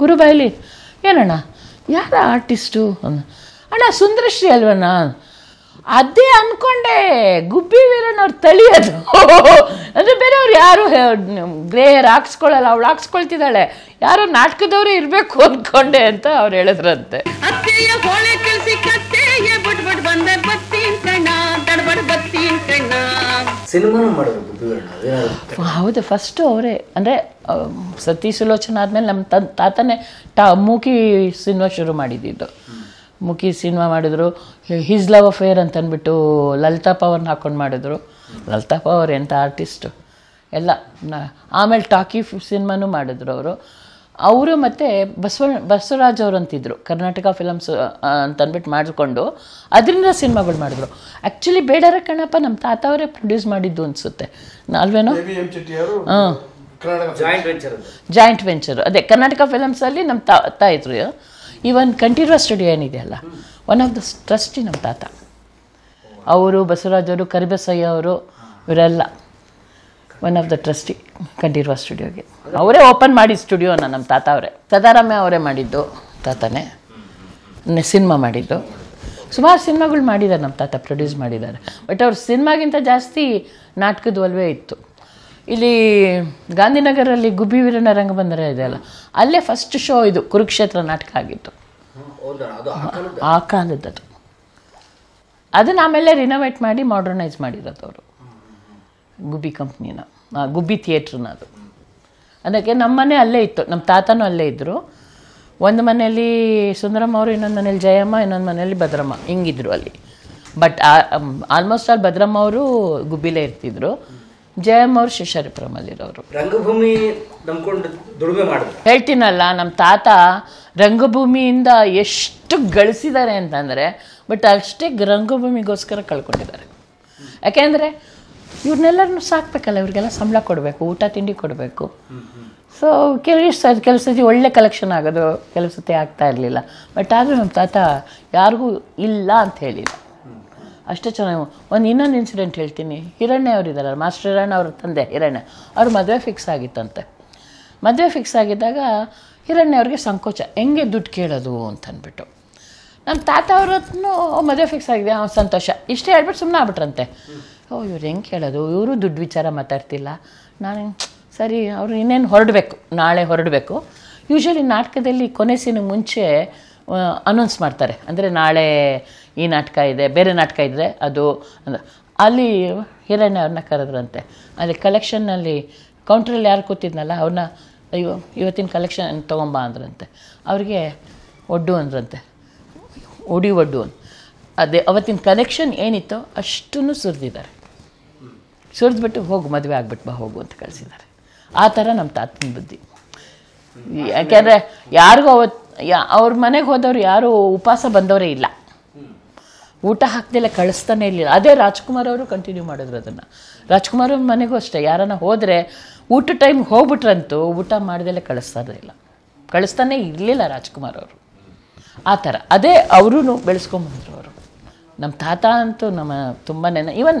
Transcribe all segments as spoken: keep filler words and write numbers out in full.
Guru Baili, Yenana, Yara artist too. Anna Sundarashri Alvana Adi Ankonde, Gubbi Veeranna or Taliad. And the better Yaru grey rocks called a locks called Tidale. Yaro Natkadori, Irbeco Condenta or Eletrante. Atia Polakilsicate, but but one that but seems and that but but seems and cinema murder. How the first story and Sati Sulochana Admel, Nam Tatane, Muki Sinwa Shuru Madidido. Muki Sinwa Madidro, his love affair and Tanbito, Lalta Power Nakon Madidro, Lalta Power and artist. Ella Amel Taki Sinmanu Madidro, Auru Mate, Basuraja or Antidro, Karnataka films and Tanbit Madkondo, Adrina Sinma Madidro. Actually, Bedara Kanapanam Tata or produced Madidun Sute. Nalveno? Giant venture. Giant venture. The Karnataka films alli nam tata idru. Even continuous studio enide alla. One of the trustee nam tata. Avaru Basaraja avaru Karibasayya avaru irella. One of the trustee continuous studio ge. Avare open maadi studio na nam tata avare. Sadarame avare madiddu tatane. Ne cinema madiddu. Sumar cinemaagalu madidare nam tata produce madidare. But avaru cinema ginta jaasti natakadu alve ittu. Ili Gandhinagaralli Gubbi Veeranna Rangabhumi idella. Alle first show idu Kurukshetra nataka agittu. ಆ ಕಾಲದ ಅದು. ಅದನ್ನ ಆಮೇಲೆ renovate ಮಾಡಿ modernise ಮಾಡಿರೋದು ಅವರು. ಗುಬ್ಬಿ ಕಂಪನಿನ ಗುಬ್ಬಿ ಥಿಯೇಟರ್ನ ಅದು. ಅದಕ್ಕೆ ನಮ್ಮ ಮನೆ ಅಲ್ಲೇ ಇತ್ತು. ನಮ್ಮ ತಾತನೂ ಅಲ್ಲೇ ಇದ್ರು. ಒಂದು ಮನೆಯಲ್ಲಿ ಸುಂದರಮ್ಮ ಅವರು ಇನ್ನೊಂದು ಮನೆಯಲ್ಲಿ ಜಯಮ್ಮ ಇನ್ನೊಂದು ಮನೆಯಲ್ಲಿ ಭದ್ರಮ್ಮ ಹಿಂಗಿದ್ರು ಅಲ್ಲಿ. ಬಟ್ ಆಲ್ಮೋಸ್ಟ್ ಆಲ್ ಭದ್ರಮ್ಮ ಅವರು ಗುಬ್ಬಿಲೇ ಇರ್ತಿದ್ರು. Jayam aur Shisharipuramali iroru. Rangabhumi namkondu dudume madidare. Heltinalla nam tata Rangabhumi inda eshtu galisidare antandre but ashte Rangabhumi goskara kalkondidare. Yakendre ivrnellarnu saakbekalla ivrigella sambala kodabeku ooಟ tindi kodabeku. So kelvishta kelvasati olle collection agodu kelvasati aagta irlilla but adru nam tata yarigu illa ant helidare. ಅಷ್ಟೇ ಚೆನ್ನಾಗಿ ಒಂದು ಇನ್ನೊಂದು incident ಹೇಳ್ತೀನಿ ಹಿರಣ್ಯ ಅವರು ಇದ್ದಾರಲ್ಲ master ಹಿರಣ್ಯ ಅವರ ತಂದೆ ಹಿರಣ್ಯ ಅವರು ಮದುವೆ ಫಿಕ್ಸ್ ಆಗಿತ್ತಂತೆ ಮದುವೆ ಫಿಕ್ಸ್ ಆಗಿದ್ದಾಗ ಹಿರಣ್ಯ ಅವರಿಗೆ ಸಂಕೋಚ ಹೆಂಗೆ ದುಡ್ಡು ಕೇಳೋದು ಅಂತ ಅಂದ್ಬಿಟ್ಟು ನಮ್ಮ ತಾತ ಅವರತ್ನೂ ಮದುವೆ ಫಿಕ್ಸ್ ಆಗಿದೆ ಅವ್ನು ಸಂತೋಷ ಇಷ್ಟೇ ಹೇಳ್ಬಿಟ್ಟು ಸುಮ್ಮನೆ ಆಗ್ಬಿಟ್ರಂತೆ ಓ ಇವ್ರು ಹೆಂಗೆ ಕೇಳೋದು ಇವರು ದುಡ್ಡು ವಿಚಾರ ಮಾತಾಡ್ತಿಲ್ಲ ನಾನು ಸರಿ ಅವರು ಇನ್ನೇನು ಹೊರಡಬೇಕು ನಾಳೆ ಹೊರಡಬೇಕು ಯೂಶ್ವಲಿ ನಾಟಕದಲ್ಲಿ ಕೊನೆ ಸೀನ್ ಮುಂಚೆ ಅನೌನ್ಸ್ ಮಾಡ್ತಾರೆ ಅಂದರೆ ನಾಳೆ ಈ ನಾಟಕ ಇದೆ ಬೇರೆ ನಾಟಕ ಇದ್ದರೆ ಅದು ಅಲ್ಲಿ ಹಿರಣ್ಯ ಅವ್ರನ್ನ ಕರೆದ್ರಂತೆ ಅಲ್ಲಿ ಕಲೆಕ್ಷನ್ನಲ್ಲಿ ಕೌಂಟ್ರಲ್ಲಿ ಯಾರು ಕೂತಿದ್ನಲ್ಲ ಅವ್ರನ್ನ ಅಯ್ಯೋ ಇವತ್ತಿನ ಕಲೆಕ್ಷನ್ ತೊಗೊಂಬ ಅಂದ್ರಂತೆ ಅವ್ರಿಗೆ ಒಡ್ಡು ಅಂದ್ರಂತೆ ಒಡಿ ಒಡ್ಡು ಅಂತ ಅದೇ ಅವತ್ತಿನ ಕಲೆಕ್ಷನ್ ಏನಿತ್ತು ಅಷ್ಟನ್ನು ಸುರಿದಿದ್ದಾರೆ ಸುರಿದ್ಬಿಟ್ಟು ಹೋಗು ಮದುವೆ ಆಗ್ಬಿಟ್ಟು ಬಾ ಹೋಗು ಅಂತ ಕಳಿಸಿದ್ದಾರೆ ಆ ಥರ ನಮ್ಮ ತಾತನ ಬುದ್ಧಿ ಯಾಕೆಂದರೆ ಯಾರಿಗೂ ಅವತ್ತು ಯಾ ಅವ್ರ ಮನೆಗೆ ಹೋದವ್ರು ಯಾರೂ ಉಪವಾಸ ಬಂದವರೇ ಇಲ್ಲ ಊಟ ಹಾಕ್ದೆಲ್ಲ ಕಳಿಸ್ತಾನೆ ಇರಲಿಲ್ಲ ಅದೇ ರಾಜ್ಕುಮಾರ್ ಅವರು ಕಂಟಿನ್ಯೂ ಮಾಡಿದ್ರು ಅದನ್ನು ರಾಜ್ಕುಮಾರ್ ಅವ್ರ ಮನೆಗೂ ಅಷ್ಟೇ ಯಾರನ್ನ ಹೋದರೆ ಊಟ ಟೈಮ್ಗೆ ಹೋಗ್ಬಿಟ್ರಂತೂ ಊಟ ಮಾಡ್ದೆಲ್ಲ ಕಳಿಸ್ತಾನೆ ಇಲ್ಲ ಕಳಿಸ್ತಾನೆ ಇರಲಿಲ್ಲ ರಾಜ್ಕುಮಾರ್ ಅವರು ಆ ಥರ ಅದೇ ಅವರೂ ಬೆಳೆಸ್ಕೊಂಬಂದರು ಅವರು ನಮ್ಮ ತಾತ ಅಂತೂ ನಮ್ಮ ತುಂಬಾ ಈವನ್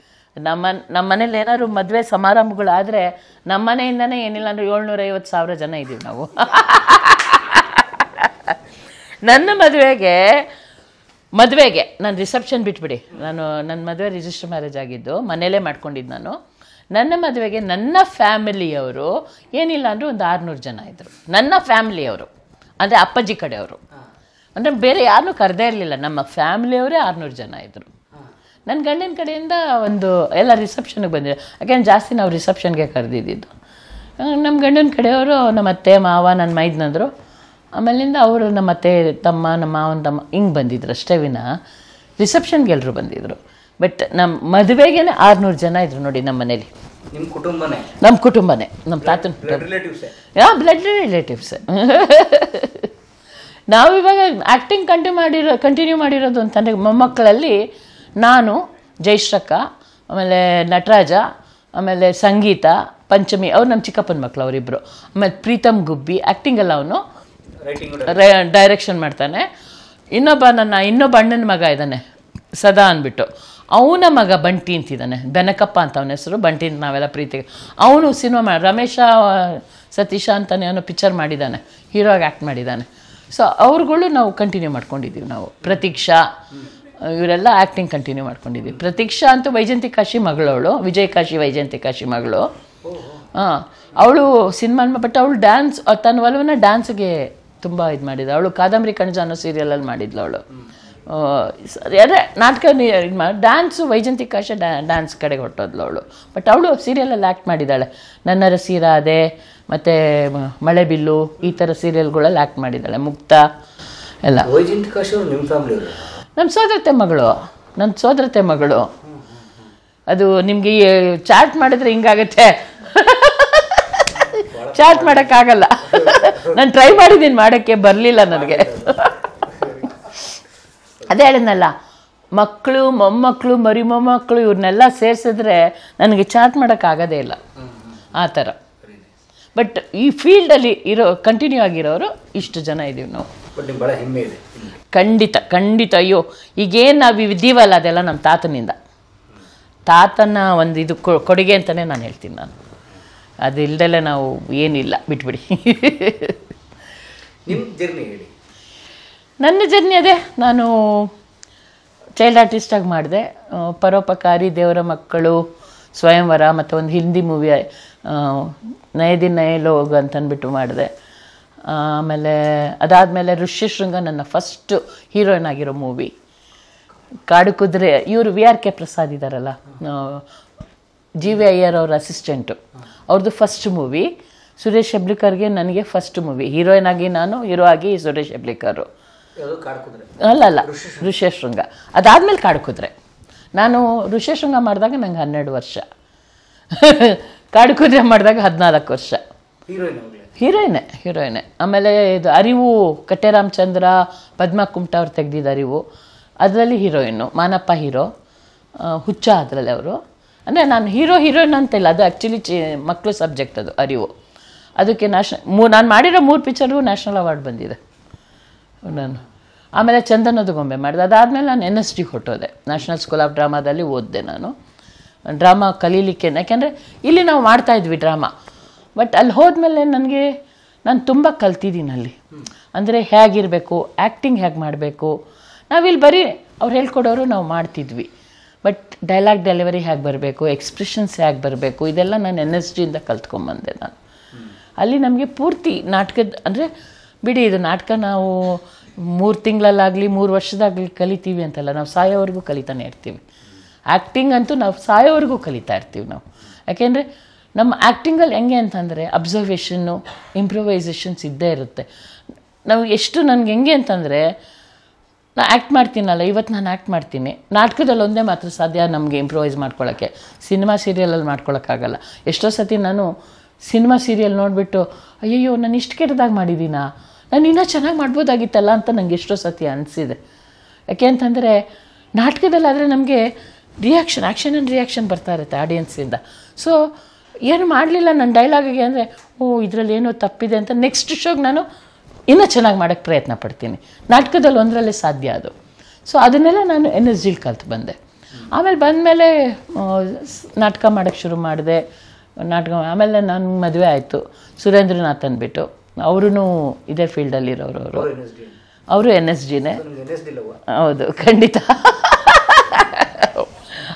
ನಮ್ಮ ನಮ್ಮ ಮನೇಲಿ ಏನಾದ್ರು ಮದುವೆ ಸಮಾರಂಭಗಳಾದರೆ ನಮ್ಮ ಮನೆಯಿಂದನೇ ಏನಿಲ್ಲ ಅಂದರೆ ಏಳ್ನೂರೈವತ್ತು ಸಾವಿರ ಜನ ಇದ್ದೀವಿ ನಾವು ನನ್ನ ಮದುವೆಗೆ ಮದುವೆಗೆ ನಾನು ರಿಸೆಪ್ಷನ್ ಬಿಟ್ಬಿಡಿ ನಾನು ನನ್ನ ಮದುವೆ ರಿಜಿಸ್ಟರ್ ಮ್ಯಾರೇಜ್ ಆಗಿದ್ದು ಮನೇಲೇ ಮಾಡ್ಕೊಂಡಿದ್ದು ನಾನು ನನ್ನ ಮದುವೆಗೆ ನನ್ನ ಫ್ಯಾಮಿಲಿಯವರು ಏನಿಲ್ಲ ಅಂದರೂ ಒಂದು ಆರುನೂರು ಜನ ಇದ್ದರು ನನ್ನ ಫ್ಯಾಮಿಲಿಯವರು ಅಂದರೆ ಅಪ್ಪಾಜಿ ಕಡೆಯವರು ಅಂದರೆ ಬೇರೆ ಯಾರನ್ನೂ ಕರೆದೇ ಇರಲಿಲ್ಲ ನಮ್ಮ ಫ್ಯಾಮಿಲಿಯವರೇ ಆರುನೂರು ಜನ ಇದ್ದರು ನನ್ನ ಗಂಡನ ಕಡೆಯಿಂದ ಒಂದು ಎಲ್ಲ ರಿಸೆಪ್ಷನ್ಗೆ ಬಂದಿದೆ ಯಾಕೆಂದ್ರೆ ಜಾಸ್ತಿ ನಾವು ರಿಸೆಪ್ಷನ್ಗೆ ಕರೆದಿದ್ದು ನಮ್ಮ ಗಂಡನ ಕಡೆಯವರು ನಮ್ಮ ಅತ್ತೆ ಮಾವ ನನ್ನ ಮೈದ್ನಂದರು ಆಮೇಲಿಂದ ಅವರು ನಮ್ಮ ಅತ್ತೆ ತಮ್ಮ ನಮ್ಮ ಮಾವನ ತಮ್ಮ ಹಿಂಗೆ ಬಂದಿದ್ರು ಅಷ್ಟೇ ವಿನ ರಿಸೆಪ್ಷನ್ಗೆ ಎಲ್ಲರೂ ಬಂದಿದ್ರು ಬಟ್ ನಮ್ಮ ಮದುವೆಗೆ ಆರುನೂರು ಜನ ಇದ್ರು ನೋಡಿ ನಮ್ಮ ಮನೇಲಿ ನಿಮ್ಮ ಕುಟುಂಬನೇ ನಮ್ಮ ಕುಟುಂಬನೇ ನಮ್ಮ ತಾತನ ರಿಲೇಟಿವ್ಸೇ ಹಾಂ ಬ್ಲಡ್ ರಿಲೇಟಿವ್ಸ್ ನಾವು ಇವಾಗ ಆ್ಯಕ್ಟಿಂಗ್ ಕಂಟಿನ್ಯೂ ಮಾಡಿರೋ ಕಂಟಿನ್ಯೂ ಮಾಡಿರೋದು ಅಂತಂದರೆ ಮೊಮ್ಮಕ್ಕಳಲ್ಲಿ ನಾನು, ಜೈಶ್ರಕ್ಕ, ಆಮೇಲೆ ನಟರಾಜ, ಆಮೇಲೆ ಸಂಗೀತ, ಪಂಚಮಿ, ಅವ್ರು ನಮ್ಮ ಚಿಕ್ಕಪ್ಪನ ಮಕ್ಕಳು ಅವರಿಬ್ಬರು. ಆಮೇಲೆ ಪ್ರೀತಮ್ ಗುಬ್ಬಿ ಆ್ಯಕ್ಟಿಂಗಲ್ಲ ಅವನು ಡೈರೆಕ್ಷನ್ ಮಾಡ್ತಾನೆ. ಇನ್ನೊಬ್ಬ ನನ್ನ ಇನ್ನೊಬ್ಬ ಅಣ್ಣನ ಮಗ ಇದ್ದಾನೆ ಸದಾ ಅಂದ್ಬಿಟ್ಟು, ಅವನ ಮಗ ಬಂಟಿ ಅಂತಿದ್ದಾನೆ, ಬೆನಕಪ್ಪ ಅಂತ ಅವನ ಹೆಸರು, ಬಂಟಿ ಅಂತ ನಾವೆಲ್ಲ ಪ್ರೀತಿಗೆ. ಅವನು ಸಿನಿಮಾ ಮಾಡಿ ರಮೇಶ ಸತೀಶ ಅಂತಾನೆ ಅವನು ಪಿಕ್ಚರ್ ಮಾಡಿದ್ದಾನೆ, ಹೀರೋ ಆಗಿ ಆ್ಯಕ್ಟ್ ಮಾಡಿದ್ದಾನೆ. ಸೊ ಅವ್ರುಗಳು ನಾವು ಕಂಟಿನ್ಯೂ ಮಾಡ್ಕೊಂಡಿದ್ದೀವಿ. ನಾವು ಪ್ರತೀಕ್ಷಾ ಇವರೆಲ್ಲ ಆ್ಯಕ್ಟಿಂಗ್ ಕಂಟಿನ್ಯೂ ಮಾಡ್ಕೊಂಡಿದ್ದೀವಿ. ಪ್ರತೀಕ್ಷಾ ಅಂತೂ ವೈಜಯಂತಿ ಕಾಶಿ ಮಗಳವಳು, ವಿಜಯ್ ಕಾಶಿ ವೈಜಯಂತಿ ಕಾಶಿ ಮಗಳು. ಹಾಂ, ಅವಳು ಸಿನಿಮಾ, ಬಟ್ ಅವಳು ಡ್ಯಾನ್ಸ್ ತನ್ನ ಒಲವನ್ನು ಡ್ಯಾನ್ಸ್ಗೆ ತುಂಬ ಇದು ಮಾಡಿದ್ಳು. ಅವಳು ಕಾದಂಬರಿ ಕಣಜ ಅನ್ನೋ ಸೀರಿಯಲಲ್ಲಿ ಮಾಡಿದ್ಳು ಅವಳು. ಅದೇ ನಾಟಕ ಇದು ಮಾಡಿ ಡ್ಯಾನ್ಸು ವೈಜಯಂತಿ ಕಾಶಿ ಡ್ಯಾ ಡ್ಯಾನ್ಸ್ ಕಡೆಗೆ ಹೊಟ್ಟೋದ್ಲು ಅವಳು. ಬಟ್ ಅವಳು ಸೀರಿಯಲಲ್ಲಿ ಆ್ಯಕ್ಟ್ ಮಾಡಿದ್ದಾಳೆ, ನನ್ನ ರಸೀರಾಧೆ ಮತ್ತು ಮಳೆಬಿಲ್ಲು ಈ ಥರ ಸೀರಿಯಲ್ಗಳಲ್ಲಿ ಆ್ಯಕ್ಟ್ ಮಾಡಿದ್ದಾಳೆ, ಮುಕ್ತ ಎಲ್ಲ. ವೈಜಯಂತಿ ಕಾಶಿ ನಿಮ್ಮ ಫ್ಯಾಮಿಲಿ? ನಮ್ಮ ಸೋದರತೆ ಮಗಳು, ನನ್ನ ಸೋದರತೆ ಮಗಳು. ಅದು ನಿಮಗೆ ಚಾಟ್ ಮಾಡಿದ್ರೆ ಹಿಂಗಾಗತ್ತೆ, ಚಾಟ್ ಮಾಡೋಕ್ಕಾಗಲ್ಲ. ನಾನು ಟ್ರೈ ಮಾಡಿದ್ದೀನಿ ಮಾಡೋಕ್ಕೆ, ಬರಲಿಲ್ಲ ನನಗೆ. ಅದೇ ಹೇಳಿದ್ನಲ್ಲ, ಮಕ್ಕಳು ಮೊಮ್ಮಕ್ಕಳು ಮರಿ ಮೊಮ್ಮಕ್ಕಳು ಇವ್ರನ್ನೆಲ್ಲ ಸೇರಿಸಿದ್ರೆ ನನಗೆ ಚಾಟ್ ಮಾಡೋಕ್ಕಾಗೋದೇ ಇಲ್ಲ ಆ ಥರ. ಬಟ್ ಈ ಫೀಲ್ಡಲ್ಲಿ ಇರೋ ಕಂಟಿನ್ಯೂ ಆಗಿರೋರು ಇಷ್ಟು ಜನ ಇದ್ದೀವಿ ನಾವು. ಭಾಳ ಹೆಮ್ಮೆ ಇದೆ. ಖಂಡಿತ ಖಂಡಿತ. ಅಯ್ಯೋ ಈಗೇನು ನಾವು ಇದ್ದೀವಲ್ಲ ಅದೆಲ್ಲ ನಮ್ಮ ತಾತನಿಂದ, ತಾತನ ಒಂದು ಇದು ಕೊಡುಗೆ ಅಂತಲೇ ನಾನು ಹೇಳ್ತೀನಿ. ನಾನು ಅದು ಇಲ್ದಲ್ಲೇ ನಾವು ಏನಿಲ್ಲ, ಬಿಟ್ಬಿಡಿ. ನಿಮ್ಮ ಜರ್ನಿ ಹೇಳಿ. ನನ್ನ ಜರ್ನಿ ಅದೇ, ನಾನು ಚೈಲ್ಡ್ ಆರ್ಟಿಸ್ಟಾಗಿ ಮಾಡಿದೆ, ಪರೋಪಕಾರಿ, ದೇವರ ಮಕ್ಕಳು, ಸ್ವಯಂವರ, ಮತ್ತು ಒಂದು ಹಿಂದಿ ಮೂವಿ ನಯೆ ದಿನ ನಯೆ ಲೋಗ್ ಅಂತಂದ್ಬಿಟ್ಟು ಮಾಡಿದೆ. ಆಮೇಲೆ ಅದಾದಮೇಲೆ ಋಷ್ಯಶೃಂಗ ನನ್ನ ಫಸ್ಟು ಹೀರೋಯಿನ್ ಆಗಿರೋ ಮೂವಿ. ಕಾಡು ಕುದುರೆ, ಇವರು ವಿ ಆರ್ ಕೆ ಪ್ರಸಾದ್ ಇದ್ದಾರಲ್ಲ, ಜಿ ವಿ ಅಯ್ಯರ್ ಅವ್ರ ಅಸಿಸ್ಟೆಂಟು, ಅವ್ರದ್ದು ಫಸ್ಟ್ ಮೂವಿ. ಸುರೇಶ್ ಹೆಬ್ಳಿಕರ್ಗೆ ನನಗೆ ಫಸ್ಟ್ ಮೂವಿ, ಹೀರೋಯಿನ್ ಆಗಿ ನಾನು, ಹೀರೋ ಆಗಿ ಸುರೇಶ್ ಹೆಬ್ಳಿಕರು. ಅಲ್ಲ ಅಲ್ಲ ಋಷ್ಯಶೃಂಗ, ಅದಾದಮೇಲೆ ಕಾಡು ಕುದುರೆ. ನಾನು ಋಷ್ಯಶೃಂಗ ಮಾಡಿದಾಗ ನಂಗೆ ಹನ್ನೆರಡು ವರ್ಷ, ಕಾಡು ಕುದುರೆ ಮಾಡಿದಾಗ ಹದಿನಾಲ್ಕು ವರ್ಷ. ಹೀರೋಯಿನೇ ಹೀರೋಯಿನೇ ಆಮೇಲೆ ಇದು ಅರಿವು, ಕಟ್ಟೆರಾಮಚಂದ್ರ, ಪದ್ಮಾ ಕುಮಟಾ ಅವ್ರು ತೆಗೆದಿದ್ದ ಅರಿವು, ಅದರಲ್ಲಿ ಹೀರೋಯಿನ್ನು, ಮಾನಪ್ಪ ಹೀರೋ, ಹುಚ್ಚ ಅದರಲ್ಲಿ ಅವರು. ಅಂದರೆ ನಾನು ಹೀರೋ ಹೀರೋಯಿನ್ ಅಂತ ಇಲ್ಲ, ಅದು ಆ್ಯಕ್ಚುಲಿ ಚಿ ಮಕ್ಕಳು ಸಬ್ಜೆಕ್ಟ್ ಅದು ಅರಿವು. ಅದಕ್ಕೆ ನ್ಯಾಷನಲ್ ಮೂ ನಾನು ಮಾಡಿರೋ ಮೂರು ಪಿಕ್ಚರ್ಗೂ ನ್ಯಾಷನಲ್ ಅವಾರ್ಡ್ ಬಂದಿದೆ ನಾನು. ಆಮೇಲೆ ಚಂದನದ ಗೊಂಬೆ ಮಾಡಿದೆ, ಅದಾದಮೇಲೆ ನಾನು ಎನ್ ಎಸ್ ಡಿಗೆ ಹೊಟ್ಟೋದೆ, ನ್ಯಾಷನಲ್ ಸ್ಕೂಲ್ ಆಫ್ ಡ್ರಾಮಾದಲ್ಲಿ ಓದಿದೆ ನಾನು. ಡ್ರಾಮಾ ಕಲೀಲಿಕ್ಕೆ, ಯಾಕೆಂದರೆ ಇಲ್ಲಿ ನಾವು ಮಾಡ್ತಾಯಿದ್ವಿ ಡ್ರಾಮಾ, ಬಟ್ ಅಲ್ಲಿ ಹೋದ್ಮೇಲೆ ನನಗೆ ನಾನು ತುಂಬ ಕಲ್ತಿದ್ದೀನಿ ಅಲ್ಲಿ. ಅಂದರೆ ಹೇಗಿರಬೇಕು, ಆ್ಯಕ್ಟಿಂಗ್ ಹೇಗೆ ಮಾಡಬೇಕು, ನಾವಿಲ್ಲಿ ಬರೀ ಅವ್ರು ಹೇಳ್ಕೊಡೋರು ನಾವು ಮಾಡ್ತಿದ್ವಿ, ಬಟ್ ಡೈಲಾಗ್ ಡೆಲಿವರಿ ಹೇಗೆ ಬರಬೇಕು, ಎಕ್ಸ್ಪ್ರೆಷನ್ಸ್ ಹೇಗೆ ಬರಬೇಕು, ಇದೆಲ್ಲ ನಾನು ಎನ್ ಎಸ್ ಡಿಯಿಂದ ಕಲ್ತ್ಕೊಂಡ್ಬಂದೆ ನಾನು. ಅಲ್ಲಿ ನಮಗೆ ಪೂರ್ತಿ ನಾಟಕದ, ಅಂದರೆ ಬಿಡಿ ಇದು ನಾಟಕ ನಾವು ಮೂರು ತಿಂಗಳಲ್ಲಾಗಲಿ ಮೂರು ವರ್ಷದಾಗಲಿ ಕಲಿತೀವಿ ಅಂತಲ್ಲ, ನಾವು ಸಾಯೋವರೆಗೂ ಕಲಿತಾನೆ ಇರ್ತೀವಿ. ಆ್ಯಕ್ಟಿಂಗ್ ಅಂತೂ ನಾವು ಸಾಯೋವರೆಗೂ ಕಲಿತಾ ಇರ್ತೀವಿ ನಾವು. ಯಾಕೆಂದರೆ ನಮ್ಮ ಆ್ಯಕ್ಟಿಂಗಲ್ಲಿ ಹೆಂಗೆ ಅಂತಂದರೆ ಅಬ್ಸರ್ವೇಷನ್ನು, ಇಂಪ್ರೊವೈಸೇಷನ್ಸ್ ಇದ್ದೇ ಇರುತ್ತೆ. ನಾವು ಎಷ್ಟು ನನಗೆ ಹೆಂಗೆ ಅಂತಂದರೆ, ನಾನು ಆ್ಯಕ್ಟ್ ಮಾಡ್ತೀನಲ್ಲ, ಇವತ್ತು ನಾನು ಆ್ಯಕ್ಟ್ ಮಾಡ್ತೀನಿ, ನಾಟಕದಲ್ಲಿ ಒಂದೇ ಮಾತ್ರ ಸಾಧ್ಯ ನಮಗೆ ಇಂಪ್ರೊವೈಸ್ ಮಾಡ್ಕೊಳ್ಳೋಕ್ಕೆ, ಸಿನಿಮಾ ಸೀರಿಯಲಲ್ಲಿ ಮಾಡ್ಕೊಳಕ್ಕಾಗಲ್ಲ. ಎಷ್ಟೋ ಸತಿ ನಾನು ಸಿನಿಮಾ ಸೀರಿಯಲ್ ನೋಡಿಬಿಟ್ಟು ಅಯ್ಯಯ್ಯೋ ನಾನು ಇಷ್ಟು ಕೆಟ್ಟದಾಗಿ ಮಾಡಿದ್ದೀನಾ, ನಾನು ಇನ್ನೂ ಚೆನ್ನಾಗಿ ಮಾಡ್ಬೋದಾಗಿತ್ತಲ್ಲ ಅಂತ ನನಗೆ ಎಷ್ಟೋ ಸತಿ ಅನಿಸಿದೆ. ಯಾಕೆ ಅಂತಂದರೆ ನಾಟಕದಲ್ಲಾದರೆ ನಮಗೆ ರಿಯಾಕ್ಷನ್, ಆ್ಯಕ್ಷನ್ ಆ್ಯಂಡ್ ರಿಯಾಕ್ಷನ್ ಬರ್ತಾ ಇರುತ್ತೆ ಆಡಿಯನ್ಸಿಂದ. ಸೊ ಏನು ಮಾಡಲಿಲ್ಲ ನನ್ನ ಡೈಲಾಗಿಗೆ ಅಂದರೆ ಓ ಇದರಲ್ಲಿ ಏನೋ ತಪ್ಪಿದೆ ಅಂತ ನೆಕ್ಸ್ಟ್ ಶೋಗೆ ನಾನು ಇನ್ನೂ ಚೆನ್ನಾಗಿ ಮಾಡೋಕ್ಕೆ ಪ್ರಯತ್ನ ಪಡ್ತೀನಿ. ನಾಟಕದಲ್ಲಿ ಒಂದರಲ್ಲೇ ಸಾಧ್ಯ ಅದು. ಸೊ ಅದನ್ನೆಲ್ಲ ನಾನು ಎನ್ ಎಸ್ ಡಿಲಿ ಕಲ್ತು ಬಂದೆ. ಆಮೇಲೆ ಬಂದಮೇಲೆ ನಾಟಕ ಮಾಡೋಕ್ಕೆ ಶುರು ಮಾಡಿದೆ, ನಾಟಕ. ಆಮೇಲೆ ನಾನು ಮದುವೆ ಆಯಿತು, ಸುರೇಂದ್ರನಾಥ್ ಅಂದ್ಬಿಟ್ಟು, ಅವರೂ ಇದೇ ಫೀಲ್ಡಲ್ಲಿರೋರು, ಅವರು ಅವರು ಎನ್ ಎಸ್ ಡಿನೇ. ಹೌದು ಖಂಡಿತ,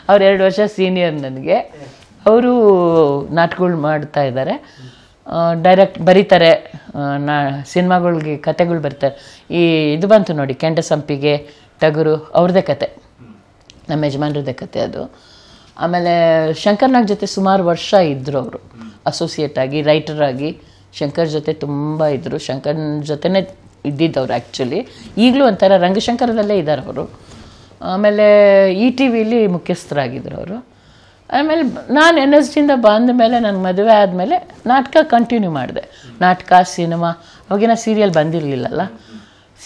ಅವ್ರು ಎರಡು ವರ್ಷ ಸೀನಿಯರ್ ನನಗೆ. ಅವರು ನಾಟಕಗಳು ಮಾಡ್ತಾ ಇದ್ದಾರೆ, ಡೈರೆಕ್ಟ್ ಬರೀತಾರೆ, ನಾ ಸಿನಿಮಾಗಳಿಗೆ ಕತೆಗಳು ಬರ್ತಾರೆ. ಈ ಇದು ಬಂತು ನೋಡಿ ಕೆಂಡ ಸಂಪಿಗೆ, ಟಗರು, ಅವ್ರದ್ದೇ ಕತೆ, ನಮ್ಮ ಯಜಮಾನ್ರದ್ದೇ ಕತೆ ಅದು. ಆಮೇಲೆ ಶಂಕರ್ನಾಗ್ ಜೊತೆ ಸುಮಾರು ವರ್ಷ ಇದ್ದರು ಅವರು, ಅಸೋಸಿಯೇಟ್ ಆಗಿ ರೈಟರ್ ಆಗಿ ಶಂಕರ್ ಜೊತೆ ತುಂಬ ಇದ್ದರು. ಶಂಕರ್ ಜೊತೆನೇ ಇದ್ದಿದ್ದವ್ರು ಆ್ಯಕ್ಚುಲಿ, ಈಗಲೂ ಒಂಥರ ರಂಗಶಂಕರದಲ್ಲೇ ಇದ್ದಾರೆ ಅವರು. ಆಮೇಲೆ ಇ ಟಿ ವಿಲಿ ಮುಖ್ಯಸ್ಥರಾಗಿದ್ದರು ಅವರು. ಆಮೇಲೆ ನಾನು ಎನ್ ಎಸ್ ಡಿಯಿಂದ ಬಂದ ಮೇಲೆ ನನಗೆ ಮದುವೆ ಆದಮೇಲೆ ನಾಟಕ ಕಂಟಿನ್ಯೂ ಮಾಡಿದೆ, ನಾಟಕ ಸಿನಿಮಾ. ಅವಾಗಿನ ಸೀರಿಯಲ್ ಬಂದಿರಲಿಲ್ಲಲ್ಲ,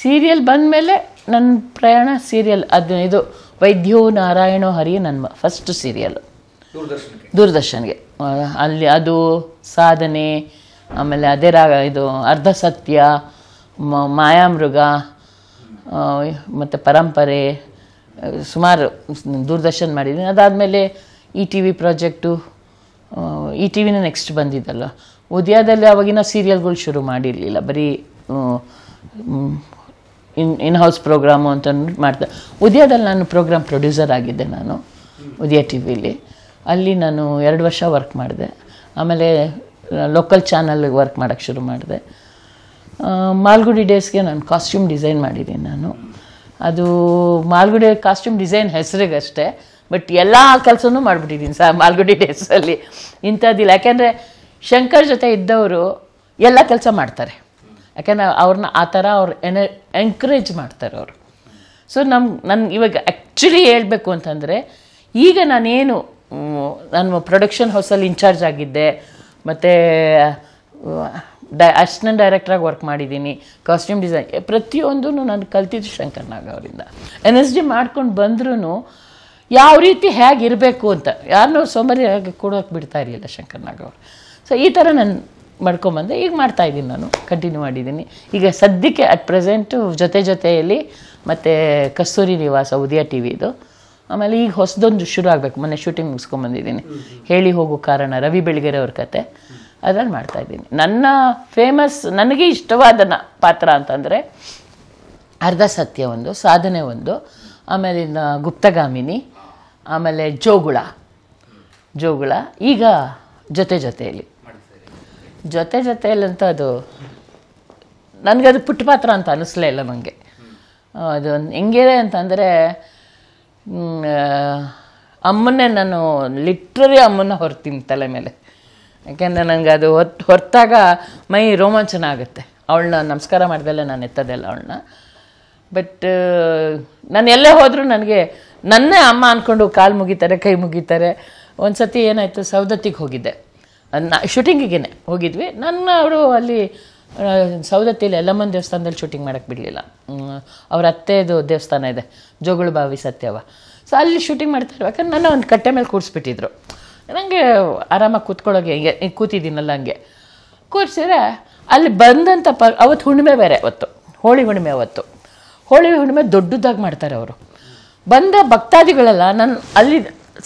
ಸೀರಿಯಲ್ ಬಂದ ಮೇಲೆ ನನ್ನ ಪ್ರಯಾಣ ಸೀರಿಯಲ್ ಅದು ಇದು ವೈದ್ಯೋ ನಾರಾಯಣೋ ಹರಿ ನನ್ನ ಫಸ್ಟ್ ಸೀರಿಯಲ್ ದೂರದರ್ಶನ್ಗೆ ದೂರದರ್ಶನ್ಗೆ ಅಲ್ಲಿ ಅದು ಸಾಧನೆ, ಆಮೇಲೆ ಅದೇ ರಾಗ ಇದು ಅರ್ಧ ಸತ್ಯ, ಮಾಯಾಮೃಗ ಮತ್ತು ಪರಂಪರೆ ಸುಮಾರು ದೂರದರ್ಶನ್ ಮಾಡಿದ್ದೀನಿ. ಅದಾದಮೇಲೆ E T V project, E T ವಿನ ನೆಕ್ಸ್ಟ್ ಬಂದಿದ್ದಲ್ಲ. ಉದಯದಲ್ಲಿ ಅವಾಗಿನ ಸೀರಿಯಲ್ಗಳು ಶುರು ಮಾಡಿರಲಿಲ್ಲ, ಬರೀ ಇನ್ ಇನ್ ಹೌಸ್ ಪ್ರೋಗ್ರಾಮು ಅಂತ ಮಾಡ್ತಾ. ಉದಯದಲ್ಲಿ ನಾನು ಪ್ರೋಗ್ರಾಮ್ ಪ್ರೊಡ್ಯೂಸರ್ ಆಗಿದ್ದೆ, ನಾನು ಉದಯ ಟಿ ವಿಲಿ ಅಲ್ಲಿ ನಾನು ಎರಡು ವರ್ಷ ವರ್ಕ್ ಮಾಡಿದೆ. ಆಮೇಲೆ ಲೋಕಲ್ ಚಾನಲ್ಗೆ ವರ್ಕ್ ಮಾಡೋಕ್ಕೆ ಶುರು ಮಾಡಿದೆ. ಮಾಲ್ಗುಡಿ ಡೇಸ್ಗೆ ನಾನು ಕಾಸ್ಟ್ಯೂಮ್ ಡಿಸೈನ್ ಮಾಡಿದ್ದೀನಿ. ನಾನು ಅದು ಮಾಲ್ಗುಡಿ ಕಾಸ್ಟ್ಯೂಮ್ ಡಿಸೈನ್ ಹೆಸರಿಗಷ್ಟೇ, ಬಟ್ ಎಲ್ಲ ಕೆಲಸನೂ ಮಾಡಿಬಿಟ್ಟಿದ್ದೀನಿ ಸರ್ ಮಾಲ್ಗುಡಿ ಡೇಸಲ್ಲಿ. ಇಂಥದ್ದಿಲ್ಲ, ಯಾಕೆಂದರೆ ಶಂಕರ್ ಜೊತೆ ಇದ್ದವರು ಎಲ್ಲ ಕೆಲಸ ಮಾಡ್ತಾರೆ, ಯಾಕೆಂದರೆ ಅವ್ರನ್ನ ಆ ಥರ ಅವ್ರು ಎನ ಎಂಕರೇಜ್ ಮಾಡ್ತಾರೆ ಅವರು. ಸೊ ನಮ್ಮ ನನ್ನ ಇವಾಗ ಆ್ಯಕ್ಚುಲಿ ಹೇಳಬೇಕು ಅಂತಂದರೆ, ಈಗ ನಾನೇನು ನಾನು ಪ್ರೊಡಕ್ಷನ್ ಹೌಸಲ್ಲಿ ಇನ್ಚಾರ್ಜ್ ಆಗಿದ್ದೆ, ಮತ್ತು ಡೈ ಅಸಿಸ್ಟೆಂಟ್ ಡೈರೆಕ್ಟ್ರಾಗಿ ವರ್ಕ್ ಮಾಡಿದ್ದೀನಿ, ಕಾಸ್ಟ್ಯೂಮ್ ಡಿಸೈನ್ ಪ್ರತಿಯೊಂದೂ ನಾನು ಕಲ್ತಿದ್ದು ಶಂಕರ್ ನಾಗ್ ಅವರಿಂದ. ಎನ್ ಎಸ್ ಡಿ ಮಾಡ್ಕೊಂಡು ಬಂದ್ರೂ ಯಾವ ರೀತಿ ಹೇಗಿರಬೇಕು ಅಂತ ಯಾರನ್ನೂ ಸೋಮಾರಿ ಹಾಗೆ ಕೊಡೋಕೆ ಬಿಡ್ತಾ ಇರಲಿಲ್ಲ ಶಂಕರ್ ನಾಗ್ ಅವರು. ಸೊ ಈ ಥರ ನಾನು ಮಾಡ್ಕೊಂಬಂದೆ, ಈಗ ಮಾಡ್ತಾಯಿದ್ದೀನಿ, ನಾನು ಕಂಟಿನ್ಯೂ ಮಾಡಿದ್ದೀನಿ ಈಗ ಸದ್ಯಕ್ಕೆ ಅಟ್ ಪ್ರೆಸೆಂಟು. ಜೊತೆ ಜೊತೆಯಲ್ಲಿ ಮತ್ತು ಕಸ್ತೂರಿ ನಿವಾಸ ಉದಯ ಟಿ ವಿದು, ಆಮೇಲೆ ಈಗ ಹೊಸದೊಂದು ಶುರು ಆಗಬೇಕು, ಮೊನ್ನೆ ಶೂಟಿಂಗ್ ಮುಗಿಸ್ಕೊಂಬಂದಿದ್ದೀನಿ, ಹೇಳಿ ಹೋಗೋ ಕಾರಣ ರವಿ ಬೆಳಗೆರೆ ಅವ್ರ ಕತೆ, ಅದರಲ್ಲಿ ಮಾಡ್ತಾಯಿದ್ದೀನಿ. ನನ್ನ ಫೇಮಸ್ ನನಗೆ ಇಷ್ಟವಾದ ಪಾತ್ರ ಅಂತಂದರೆ ಅರ್ಧ ಸತ್ಯ ಒಂದು, ಸಾಧನೆ ಒಂದು, ಆಮೇಲಿನ ಗುಪ್ತಗಾಮಿನಿ, ಆಮೇಲೆ ಜೋಗುಳ ಜೋಗುಳ ಈಗ ಜೊತೆ ಜೊತೆಯಲ್ಲಿ ಜೊತೆ ಜೊತೆಯಲ್ಲಿ ಅಂತ. ಅದು ನನಗದು ಪುಟ್ಟ ಪಾತ್ರ ಅಂತ ಅನ್ನಿಸ್ಲೇ ಇಲ್ಲ ನನಗೆ. ಅದು ಹೆಂಗಿದೆ ಅಂತಂದರೆ, ಅಮ್ಮನ್ನೇ ನಾನು ಲಿಟ್ರಲಿ ಅಮ್ಮನ್ನ ಹೊರ್ತೀನಿ ತಲೆ ಮೇಲೆ, ಯಾಕೆಂದರೆ ನನಗೆ ಅದು ಹೊತ್ತು ಹೊರತಾಗ ಮೈ ರೋಮಾಂಚನ ಆಗುತ್ತೆ. ಅವಳನ್ನ ನಮಸ್ಕಾರ ಮಾಡ್ದಲ್ಲೇ ನಾನು ಎತ್ತದಲ್ಲ ಅವಳನ್ನ. ಬಟ್ ನಾನು ಎಲ್ಲೇ ಹೋದರೂ ನನಗೆ ನನ್ನೇ ಅಮ್ಮ ಅಂದ್ಕೊಂಡು ಕಾಲು ಮುಗಿತಾರೆ, ಕೈ ಮುಗಿತಾರೆ. ಒಂದು ಸತಿ ಏನಾಯಿತು, ಸೌದತ್ತಿಗೆ ಹೋಗಿದ್ದೆ, ನಾ ಶೂಟಿಂಗಿಗೆ ಹೋಗಿದ್ವಿ ನನ್ನ. ಅವರು ಅಲ್ಲಿ ಸೌದತ್ತಿಲಿ ಯಲ್ಲಮ್ಮನ ದೇವಸ್ಥಾನದಲ್ಲಿ ಶೂಟಿಂಗ್ ಮಾಡೋಕ್ಕೆ ಬಿಡಲಿಲ್ಲ. ಅವ್ರ ಅತ್ತೆದು ದೇವಸ್ಥಾನ ಇದೆ ಜೋಗುಳಬಾವಿ ಸತ್ಯವ. ಸೊ ಅಲ್ಲಿ ಶೂಟಿಂಗ್ ಮಾಡ್ತಾ ಇರ್ಬೇಕಾದ್ರೆ ನನ್ನ ಒಂದು ಕಟ್ಟೆ ಮೇಲೆ ಕೂರಿಸ್ಬಿಟ್ಟಿದ್ರು. ನನಗೆ ಆರಾಮಾಗಿ ಕೂತ್ಕೊಳ್ಳೋಕೆ ಹೀಗೆ ಕೂತಿದ್ದೀನಲ್ಲ ಹಂಗೆ ಕೂರಿಸಿದ್ರೆ, ಅಲ್ಲಿ ಬಂದಂಥ ಪ ಅವತ್ತು ಹುಣ್ಣಿಮೆ ಬೇರೆ, ಅವತ್ತು ಹೋಳಿ ಹುಣ್ಣಿಮೆ. ಅವತ್ತು ಹೋಳಿ ಹುಣ್ಣಿಮೆ ದೊಡ್ಡದಾಗಿ ಮಾಡ್ತಾರೆ ಅವರು. ಬಂದ ಭಕ್ತಾದಿಗಳೆಲ್ಲ ನನ್ನ ಅಲ್ಲಿ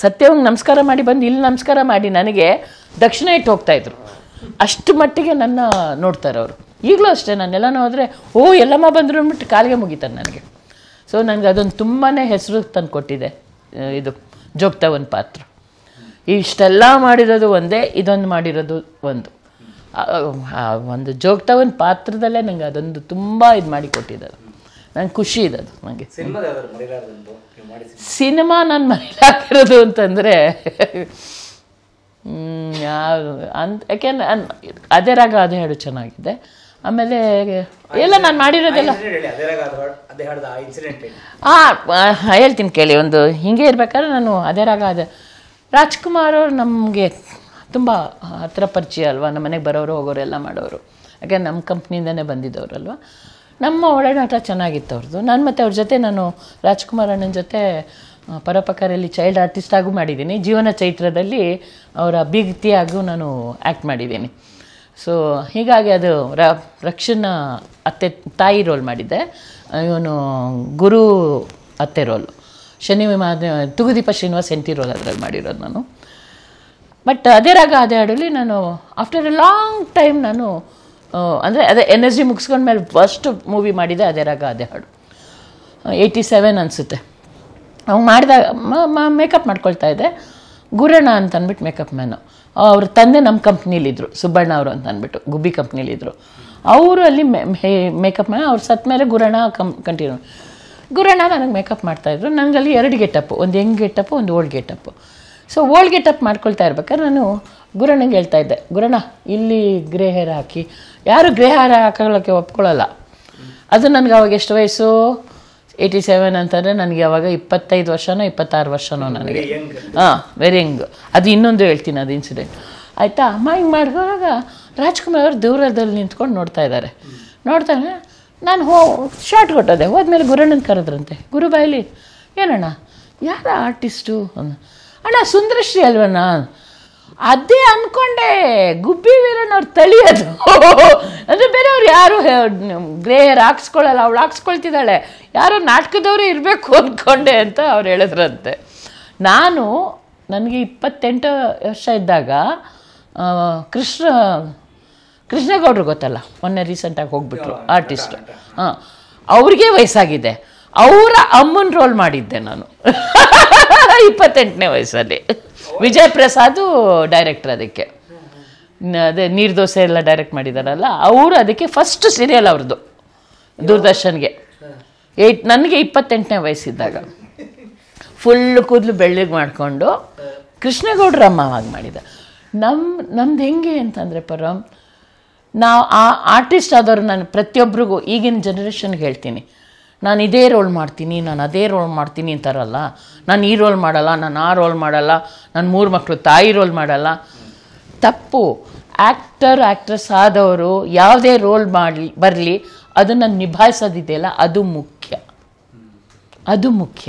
ಸತ್ಯವಂಗೆ ನಮಸ್ಕಾರ ಮಾಡಿ ಬಂದು ಇಲ್ಲಿ ನಮಸ್ಕಾರ ಮಾಡಿ ನನಗೆ ದಕ್ಷಿಣ ಇಟ್ಟು ಹೋಗ್ತಾಯಿದ್ರು. ಅಷ್ಟು ಮಟ್ಟಿಗೆ ನನ್ನ ನೋಡ್ತಾರೆ ಅವರು. ಈಗಲೂ ಅಷ್ಟೇ ನಾನೆಲ್ಲನೂ ಹೋದರೆ ಓ ಎಲ್ಲಮ್ಮ ಬಂದರು ಅಂದ್ಬಿಟ್ಟು ಕಾಲಿಗೆ ಮುಗಿತಾರೆ ನನಗೆ. ಸೊ ನನಗೆ ಅದೊಂದು ತುಂಬಾ ಹೆಸರು ತಂದು ಕೊಟ್ಟಿದೆ ಇದು ಜೋಗ್ತವನ್ ಪಾತ್ರ. ಇಷ್ಟೆಲ್ಲ ಮಾಡಿರೋದು ಒಂದೇ, ಇದೊಂದು ಮಾಡಿರೋದು ಒಂದು. ಒಂದು ಜೋಗ್ತವನ್ ಪಾತ್ರದಲ್ಲೇ ನನಗೆ ಅದೊಂದು ತುಂಬ ಇದು ಮಾಡಿ ಕೊಟ್ಟಿದ್ದಾರೆ. ನಂಗೆ ಖುಷಿ ಇದೆ ಅದು ನನಗೆ. ಸಿನಿಮಾ ನಾನು ಮರೆಯಲಾಗಿರೋದು ಅಂತಂದರೆ ಯಾರು ಅಂತ, ಯಾಕೆಂದ್ರೆ ಅದೇ ರಾಗ ಅದೇ ಹಾಡು ಚೆನ್ನಾಗಿದೆ. ಆಮೇಲೆ ಎಲ್ಲ ನಾನು ಮಾಡಿರೋದೆಲ್ಲ ಹಾಂ ಹೇಳ್ತೀನಿ ಕೇಳಿ. ಒಂದು ಹೀಗೆ ಇರಬೇಕಾದ್ರೆ ನಾನು ಅದೇ ರಾಗ ಅದೇ ರಾಜ್ಕುಮಾರ್ ಅವರು ನಮಗೆ ತುಂಬ ಹತ್ತಿರ ಪರಿಚಯ ಅಲ್ವಾ, ನಮ್ಮ ಮನೆಗೆ ಬರೋರು ಹೋಗೋರು ಎಲ್ಲ ಮಾಡೋರು, ಯಾಕೆಂದ್ರೆ ನಮ್ಮ ಕಂಪ್ನಿಯಿಂದನೇ ಬಂದಿದ್ದವ್ರಲ್ವ. ನಮ್ಮ ಒಡನಾಟ ಚೆನ್ನಾಗಿತ್ತು ಅವ್ರದ್ದು. ನಾನು ಮತ್ತು ಅವ್ರ ಜೊತೆ ನಾನು ರಾಜ್ಕುಮಾರ್ ಅಣ್ಣನ ಜೊತೆ ಪರೋಪಕಾರಲ್ಲಿ ಚೈಲ್ಡ್ ಆರ್ಟಿಸ್ಟ್ ಆಗೂ ಮಾಡಿದ್ದೀನಿ, ಜೀವನ ಚೈತ್ರದಲ್ಲಿ ಅವರ ಅಭಿಗತಿಯಾಗೂ ನಾನು ಆ್ಯಕ್ಟ್ ಮಾಡಿದ್ದೀನಿ. ಸೊ ಹೀಗಾಗಿ ಅದು ರ ರಕ್ಷಣ ಅತ್ತೆ ತಾಯಿ ರೋಲ್ ಮಾಡಿದ್ದೆ, ಇವನು ಗುರು ಅತ್ತೆ ರೋಲು, ಶನಿ ತುಗುದೀಪ ಶ್ರೀನಿವಾಸ್ ಎಂಟಿ ರೋಲ್ ಅದರಲ್ಲಿ ಮಾಡಿರೋದು ನಾನು. ಬಟ್ ಅದೇ ರಾಗ ಅದೇ ಹಾಡಲ್ಲಿ ನಾನು ಆಫ್ಟರ್ ಎ ಲಾಂಗ್ ಟೈಮ್ ನಾನು ಅಂದರೆ ಅದೇ ಎನ್ ಎಸ್ ಡಿ ಮುಗಿಸ್ಕೊಂಡ್ಮೇಲೆ ಫಸ್ಟ್ ಮೂವಿ ಮಾಡಿದೆ ಅದೇ ರಾಗ ಅದೇ ಹಾಡು, ಏಯ್ಟಿ ಸೆವೆನ್ ಅನಿಸುತ್ತೆ. ಅವ್ನು ಮಾಡಿದಾಗ ಮೇಕಪ್ ಮಾಡ್ಕೊಳ್ತಾ ಇದ್ದೆ, ಗುರಣ್ಣ ಅಂತ ಅಂದ್ಬಿಟ್ಟು ಮೇಕಪ್ ಮ್ಯಾನು. ಅವ್ರ ತಂದೆ ನಮ್ಮ ಕಂಪ್ನಿಲಿದ್ದರು, ಸುಬ್ಬಣ್ಣ ಅವರು ಅಂತ ಅಂದ್ಬಿಟ್ಟು ಗುಬ್ಬಿ ಕಂಪ್ನಿಲಿದ್ದರು. ಅವರು ಅಲ್ಲಿ ಮೇ ಮೇಕಪ್ ಮ್ಯಾನ್, ಅವ್ರು ಸತ್ತ ಮೇಲೆ ಗುರಣ್ಣ ಕಂ ಕಂಟಿನ್ಯೂ ಗುರಣ್ಣ ನನಗೆ ಮೇಕಪ್ ಮಾಡ್ತಾಯಿದ್ರು. ನನಗಲ್ಲಿ ಎರಡು ಗೆಟಪ್ಪು, ಒಂದು ಯಂಗ್ ಗೆಟಪ್ಪು, ಒಂದು old getup. So old getup ಮಾಡ್ಕೊಳ್ತಾ ಇರ್ಬೇಕಾದ್ರೆ ನಾನು ಗುರಣ್ಣಂಗೆ ಹೇಳ್ತಾ ಇದ್ದೆ, ಗುರಣ್ಣ ಇಲ್ಲಿ ಗ್ರೇ ಹೇರ್ ಹಾಕಿ. ಯಾರು ಗ್ರೇ ಹೇರ್ ಹಾಕೊಳ್ಳೋಕ್ಕೆ ಒಪ್ಕೊಳ್ಳೋಲ್ಲ. ಅದು ನನಗೆ ಅವಾಗ ಎಷ್ಟು ವಯಸ್ಸು, ಏಯ್ಟಿ ಸೆವೆನ್ ಅಂತಂದರೆ ನನಗೆ ಅವಾಗ ಇಪ್ಪತ್ತೈದು ವರ್ಷನೋ ಇಪ್ಪತ್ತಾರು ವರ್ಷನೋ ನನಗೆ. ಹಾಂ ವೆರಿ ಯಂಗ್. ಅದು ಇನ್ನೊಂದು ಹೇಳ್ತೀನಿ ಅದು ಇನ್ಸಿಡೆಂಟ್ ಆಯಿತಾ. ಅಮ್ಮ ಹಿಂಗೆ ಮಾಡಿದಾಗ ರಾಜ್ಕುಮಾರ್ ಅವರು ದೂರದಲ್ಲಿ ನಿಂತ್ಕೊಂಡು ನೋಡ್ತಾ ಇದ್ದಾರೆ. ನೋಡ್ತಾ ನಾನು ಹೋ ಶಾರ್ಟ್ ಕೊಟ್ಟದೆ. ಹೋದ್ಮೇಲೆ ಗುರಣ್ಣನ ಕರೆದ್ರಂತೆ, ಗುರು ಬಾಯಿಲಿ ಏನಣ್ಣ ಯಾರ ಆರ್ಟಿಸ್ಟು ಅಂದ. ಅಣ್ಣ ಸುಂದರಶ್ರೀ ಅಲ್ವಣ್ಣ ಅದೇ ಅಂದ್ಕೊಂಡೆ, ಗುಬ್ಬಿ ವೀರಣ್ಣವ್ರು ತಳಿಯೋದು ಅಂದರೆ ಬೇರೆಯವ್ರು ಯಾರು ಗ್ರೇ ಹೇರ್ ಹಾಕ್ಸ್ಕೊಳ್ಳಲ್ಲ, ಅವಳು ಹಾಕ್ಸ್ಕೊಳ್ತಿದ್ದಾಳೆ, ಯಾರೋ ನಾಟಕದವರೇ ಇರಬೇಕು ಅಂದ್ಕೊಂಡೆ ಅಂತ ಅವ್ರು ಹೇಳಿದ್ರಂತೆ. ನಾನು ನನಗೆ ಇಪ್ಪತ್ತೆಂಟು ವರ್ಷ ಇದ್ದಾಗ ಕೃಷ್ಣ ಕೃಷ್ಣಗೌಡ್ರು ಗೊತ್ತಲ್ಲ, ಮೊನ್ನೆ ರೀಸೆಂಟಾಗಿ ಹೋಗ್ಬಿಟ್ರು ಆರ್ಟಿಸ್ಟು, ಹಾಂ ಅವ್ರಿಗೆ ವಯಸ್ಸಾಗಿದೆ, ಅವರ ಅಮ್ಮನ ರೋಲ್ ಮಾಡಿದ್ದೆ ನಾನು ಇಪ್ಪತ್ತೆಂಟನೇ ವಯಸ್ಸಲ್ಲಿ. ವಿಜಯ್ ಪ್ರಸಾದು ಡೈರೆಕ್ಟ್ರ್, ಅದಕ್ಕೆ ಅದೇ ನೀರು ದೋಸೆ ಎಲ್ಲ ಡೈರೆಕ್ಟ್ ಮಾಡಿದಾರಲ್ಲ ಅವರು, ಅದಕ್ಕೆ ಫಸ್ಟ್ ಸೀರಿಯಲ್ ಅವ್ರದ್ದು ದೂರದರ್ಶನ್ಗೆ. ಏಟ್ ನನಗೆ ಇಪ್ಪತ್ತೆಂಟನೇ ವಯಸ್ಸಿದ್ದಾಗ ಫುಲ್ಲು ಕೂದಲು ಬೆಳ್ಳಿಗೆ ಮಾಡಿಕೊಂಡು ಕೃಷ್ಣಗೌಡ್ರ ಅಮ್ಮವಾಗಿ ಮಾಡಿದ. ನಮ್ಮ ನಮ್ದು ಹೆಂಗೆ ಅಂತಂದರೆ ಪರಂ, ನಾವು ಆ ಆರ್ಟಿಸ್ಟ್ ಆದವರು ನಾನು ಪ್ರತಿಯೊಬ್ಬರಿಗೂ ಈಗಿನ ಜನ್ರೇಷನ್ಗೆ ಹೇಳ್ತೀನಿ, ನಾನು ಇದೇ ರೋಲ್ ಮಾಡ್ತೀನಿ, ನಾನು ಅದೇ ರೋಲ್ ಮಾಡ್ತೀನಿ ಅಂತಾರಲ್ಲ, ನಾನು ಈ ರೋಲ್ ಮಾಡಲ್ಲ, ನಾನು ಆ ರೋಲ್ ಮಾಡಲ್ಲ, ನಾನು ಮೂರು ಮಕ್ಕಳು ತಾಯಿ ರೋಲ್ ಮಾಡಲ್ಲ. ತಪ್ಪು. ಆ್ಯಕ್ಟರ್ ಆ್ಯಕ್ಟ್ರೆಸ್ ಆದವರು ಯಾವುದೇ ರೋಲ್ ಮಾಡಲಿ ಬರಲಿ ಅದನ್ನು ನಿಭಾಯಿಸೋದಿದೆಯಲ್ಲ ಅದು ಮುಖ್ಯ, ಅದು ಮುಖ್ಯ.